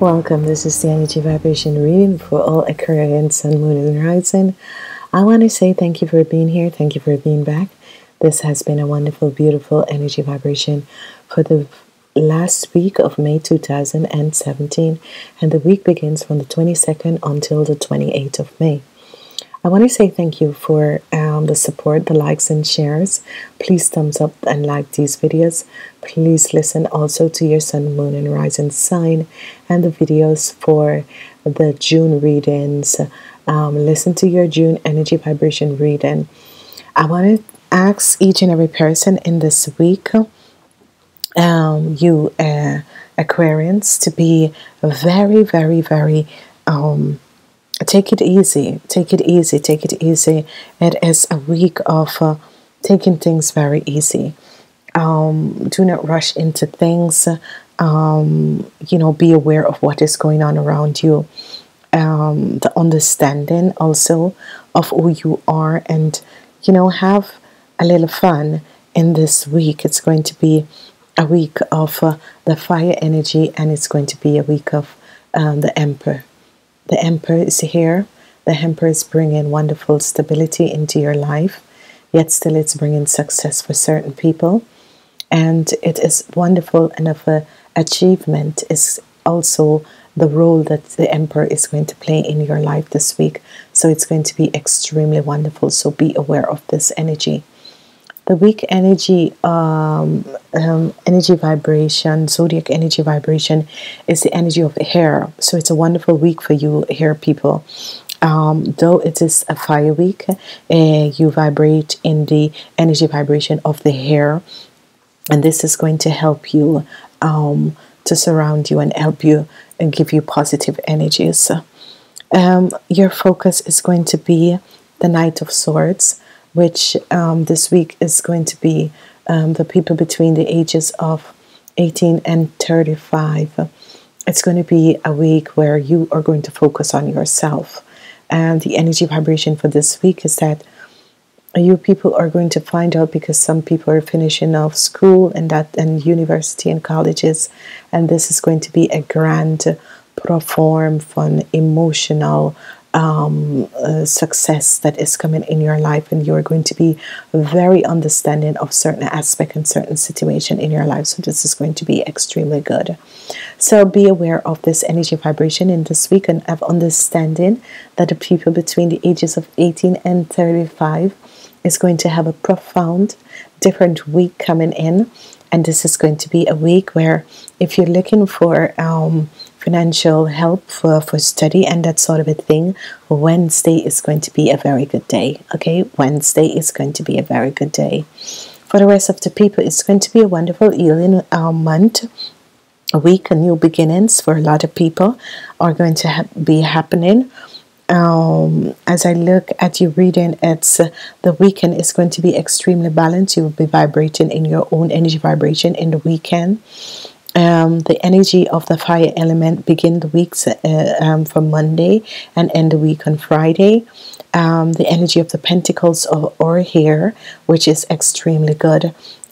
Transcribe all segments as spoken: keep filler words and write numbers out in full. Welcome, this is the energy vibration reading for all Aquarian sun, moon and rising. I want to say thank you for being here, thank you for being back. This has been a wonderful, beautiful energy vibration for the last week of May two thousand seventeen, and the week begins from the twenty-second until the twenty-eighth of May. I want to say thank you for um, the support, the likes and shares. Please thumbs up and like these videos. Please listen also to your sun, moon and rising sign and the videos for the June readings. Um, listen to your June energy vibration reading. I want to ask each and every person in this week, um, you uh, Aquarians, to be very, very, very... Um, Take it easy, take it easy, take it easy. It is a week of uh, taking things very easy. Um, do not rush into things. Um, you know, be aware of what is going on around you. Um, the understanding also of who you are, and, you know, have a little fun in this week. It's going to be a week of uh, the fire energy, and it's going to be a week of um, the Emperor. The Emperor is here. The Emperor is bringing wonderful stability into your life, yet still it's bringing success for certain people. And it is wonderful, and of an achievement is also the role that the Emperor is going to play in your life this week. So it's going to be extremely wonderful. So be aware of this energy. The weak energy, um, um, energy vibration, zodiac energy vibration is the energy of hair. So it's a wonderful week for you, hair people. Um, though it is a fire week, uh, you vibrate in the energy vibration of the hair. And this is going to help you um, to surround you and help you and give you positive energies. Um, your focus is going to be the Knight of Swords, which um, this week is going to be um, the people between the ages of eighteen and thirty-five. It's going to be a week where you are going to focus on yourself. And the energy vibration for this week is that you people are going to find out, because some people are finishing off school and that and university and colleges. And this is going to be a grand, profound, fun, emotional Um, uh, success that is coming in your life, and you're going to be very understanding of certain aspect and certain situation in your life. So this is going to be extremely good. So be aware of this energy vibration in this week, and have understanding that the people between the ages of eighteen and thirty-five is going to have a profound different week coming in. And this is going to be a week where if you're looking for um, financial help for, for study and that sort of a thing, Wednesday is going to be a very good day. Okay, Wednesday is going to be a very good day. For the rest of the people, it's going to be a wonderful healing uh, month, a week, and new beginnings for a lot of people are going to ha be happening. Um, as I look at your reading, it's uh, the weekend is going to be extremely balanced. You will be vibrating in your own energy vibration in the weekend. Um, the energy of the fire element begin the weeks uh, um, from Monday and end the week on Friday. Um, the energy of the pentacles are here, which is extremely good.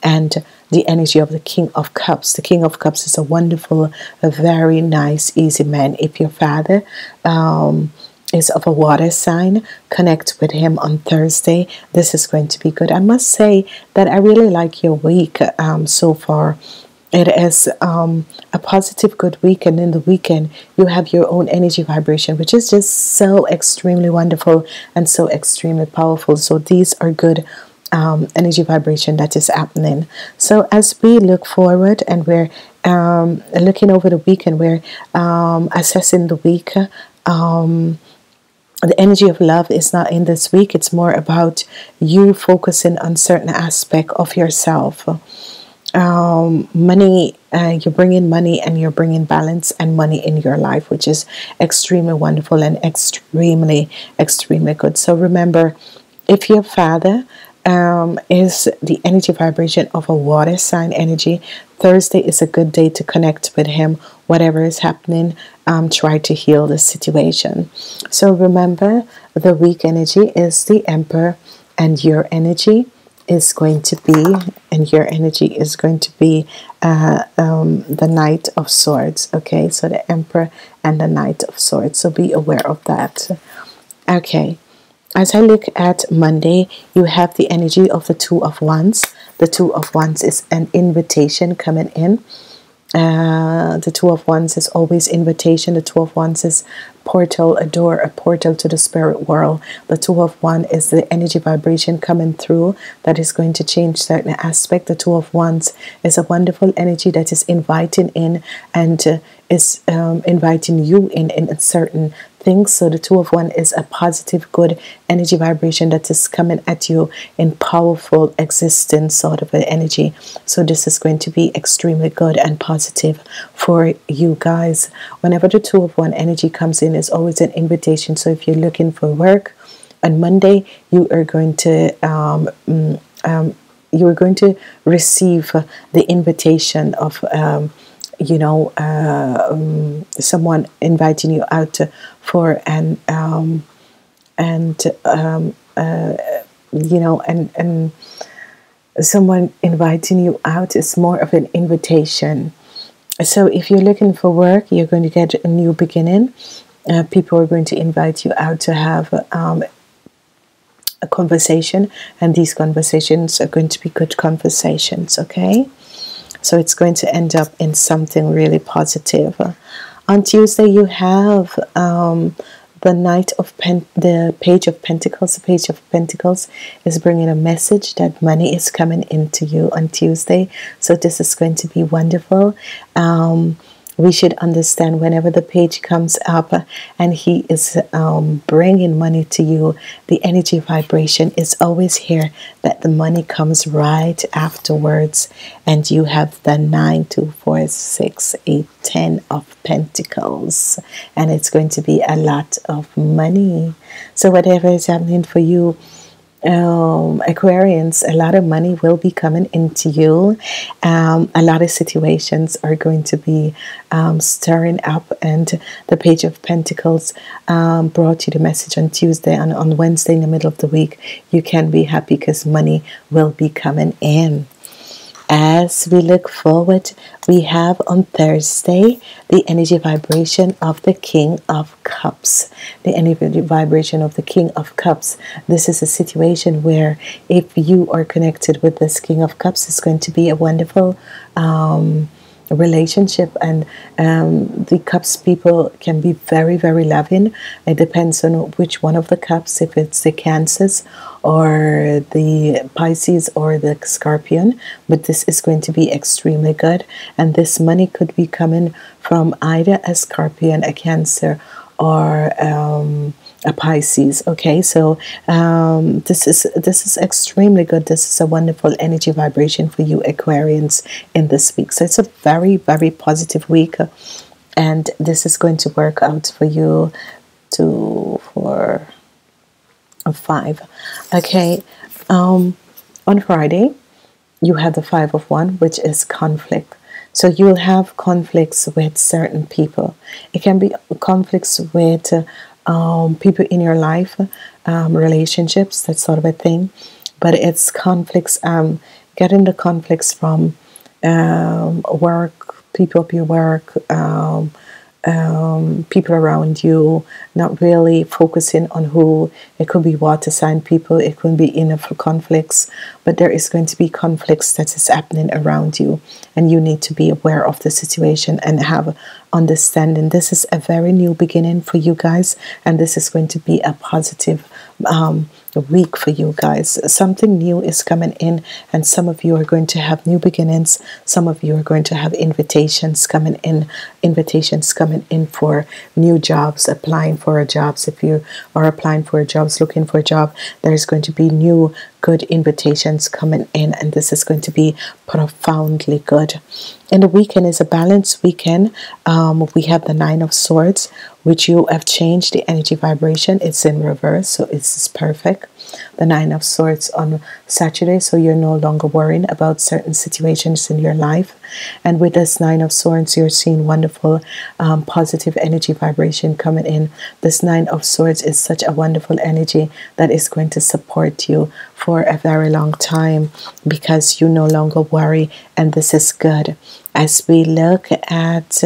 And the energy of the King of Cups. The King of Cups is a wonderful, a very nice, easy man. If your father um, is of a water sign, connect with him on Thursday. This is going to be good. I must say that I really like your week um, so far. It is um, a positive, good week, and in the weekend, you have your own energy vibration, which is just so extremely wonderful and so extremely powerful. So these are good um, energy vibration that is happening. So as we look forward, and we're um, looking over the weekend, we're um, assessing the week. Um, The energy of love is not in this week. It's more about you focusing on certain aspect of yourself. Um, money, uh, you're bringing money, and you're bringing balance and money in your life, which is extremely wonderful and extremely, extremely good. So remember, if your father um, is the energy vibration of a water sign energy, Thursday is a good day to connect with him. Whatever is happening, um, try to heal the situation. So remember, the weak energy is the Emperor, and your energy is going to be and your energy is going to be uh, um, the Knight of Swords. Okay, so the Emperor and the Knight of Swords, so be aware of that. Okay, as I look at Monday, you have the energy of the Two of Wands. The Two of Wands is an invitation coming in. Uh, the Two of Wands is always invitation. The Two of Wands is portal, a door, a portal to the spirit world. The Two of Wands is the energy vibration coming through that is going to change certain aspect. The Two of Wands is a wonderful energy that is inviting in and uh, is um, inviting you in in certain things. So the Two of Wands is a positive, good energy vibration that is coming at you in powerful existence sort of an energy. So this is going to be extremely good and positive for you guys. Whenever the Two of Wands energy comes in, it's always an invitation. So if you're looking for work on Monday, you are going to um, um, you are going to receive the invitation of um, you know, uh, um, someone inviting you out to, for an, um, and, um, uh, you know, and, and someone inviting you out is more of an invitation. So if you're looking for work, you're going to get a new beginning. Uh, people are going to invite you out to have um, a conversation, and these conversations are going to be good conversations, okay? So it's going to end up in something really positive. On Tuesday, you have um, the Knight of Pen the Page of Pentacles. The Page of Pentacles is bringing a message that money is coming into you on Tuesday. So this is going to be wonderful. Um, we should understand whenever the page comes up and he is um, bringing money to you, the energy vibration is always here that the money comes right afterwards. And you have the nine, two, four, six, eight, ten of Pentacles, and it's going to be a lot of money. So whatever is happening for you, um Aquarians, a lot of money will be coming into you. Um a lot of situations are going to be um stirring up, and the Page of Pentacles um brought you the message on Tuesday, and on Wednesday in the middle of the week you can be happy because money will be coming in. As we look forward, we have on Thursday the energy vibration of the King of Cups. The energy vibration of the King of Cups. This is a situation where if you are connected with this King of Cups, it's going to be a wonderful um, relationship, and um, the Cups people can be very, very loving. It depends on which one of the Cups, if it's the Cancers or the Pisces or the Scorpion, but this is going to be extremely good. And this money could be coming from either a Scorpion, a Cancer, or um, a Pisces. Okay, so um, this is this is extremely good. This is a wonderful energy vibration for you Aquarians in this week. So it's a very, very positive week, and this is going to work out for you. Two, four, five. Okay, um, on Friday you have the Five of Wands, which is conflict. So you will have conflicts with certain people. It can be conflicts with uh, um, people in your life, um, relationships, that sort of a thing. But it's conflicts, um, getting the conflicts from um, work, people at your work, um, um, people around you, not really focusing on who. It could be water sign people, it could be inner conflicts, but there is going to be conflicts that is happening around you, and you need to be aware of the situation and have understanding. This is a very new beginning for you guys, and this is going to be a positive um, week for you guys. Something new is coming in, and some of you are going to have new beginnings. Some of you are going to have invitations coming in, invitations coming in for new jobs, applying for jobs. If you are applying for jobs, looking for a job, there is going to be new good invitations coming in, and this is going to be profoundly good. And the weekend is a balanced weekend. Um, we have the Nine of Swords, which you have changed the energy vibration. It's in reverse, so it's perfect. The Nine of Swords on Saturday, so you're no longer worrying about certain situations in your life. And with this Nine of Swords, you're seeing wonderful um, positive energy vibration coming in. This Nine of Swords is such a wonderful energy that is going to support you for a very long time, because you no longer worry, and this is good. As we look at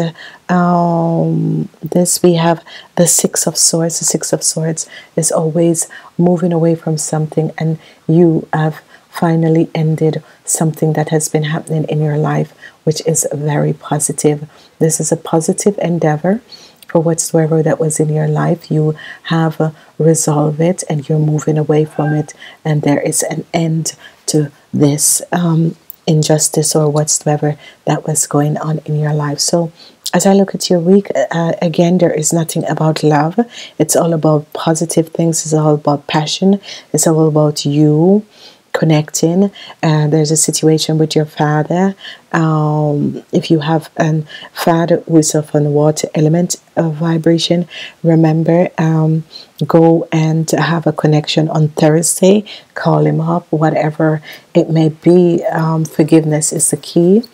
um, this, we have the Six of Swords. The Six of Swords is always moving away from something, and you have finally ended something that has been happening in your life, which is very positive. This is a positive endeavor for whatsoever that was in your life. You have uh, resolved it, and you're moving away from it, and there is an end to this um, injustice or whatsoever that was going on in your life. So as I look at your week, uh, again, there is nothing about love. It's all about positive things. It's all about passion. It's all about you connecting. Uh, there's a situation with your father. Um, if you have a father who is of a water element of vibration, remember, um, go and have a connection on Thursday. Call him up, whatever it may be. Um, forgiveness is the key.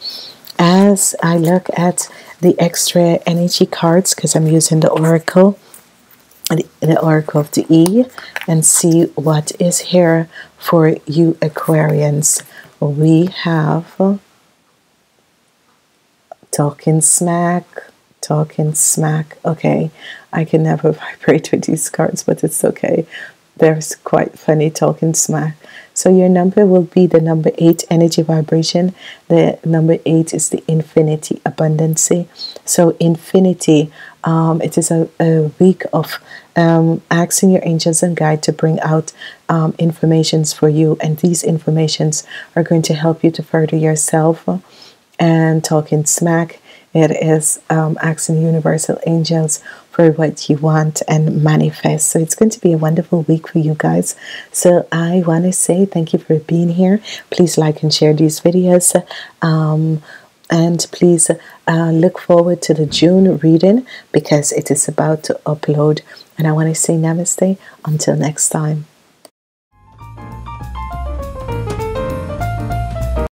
As I look at the extra energy cards, because I'm using the oracle, the, the oracle of the E, and see what is here for you Aquarians. We have talking smack, talking smack. Okay, I can never vibrate with these cards, but it's okay. They're quite funny, talking smack. So your number will be the number eight energy vibration. The number eight is the infinity abundancy. So infinity, um, it is a, a week of um, asking your angels and guide to bring out um, informations for you. And these informations are going to help you to further yourself. And talking smack, it is um, asking universal angels for what you want and manifest. So it's going to be a wonderful week for you guys. So I want to say thank you for being here. Please like and share these videos, um, and please uh, look forward to the June reading, because it is about to upload. And I want to say namaste until next time.